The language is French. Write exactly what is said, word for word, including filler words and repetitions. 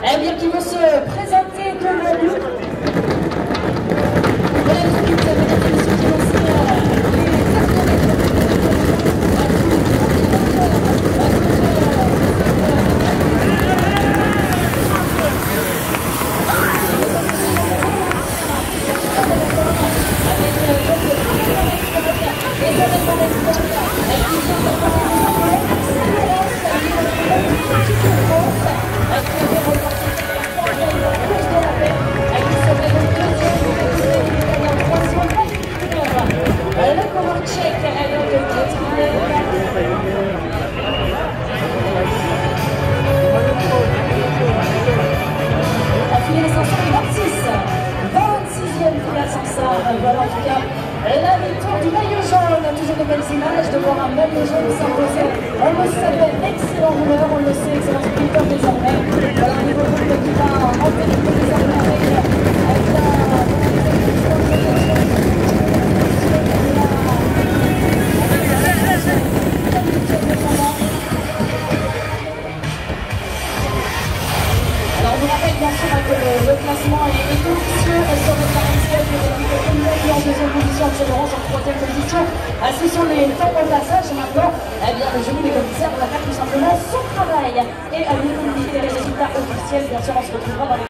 Eh bien, qui vont se présenter comme à nous. Voilà, donc, vous avez la commission qui vont se voilà, en tout cas, la victoire du maillot jaune, toujours de belles images, de voir un maillot jaune s'imposer. On le savait, excellent rouleur, on le sait, excellent sprinter désormais. Voilà, un niveau de qui va en pénalité désormais avec, avec la... Alors, on vous rappelle bien sûr que le, le classement est officieux, sur le quarante-sept, en deuxième position, Axel Orange en troisième position. Ah, ce sont les temps de passage. Maintenant, eh bien, le jury des commissaires va faire tout simplement son travail. Et à nous communiquer les résultats officiels, bien sûr, on se retrouvera dans les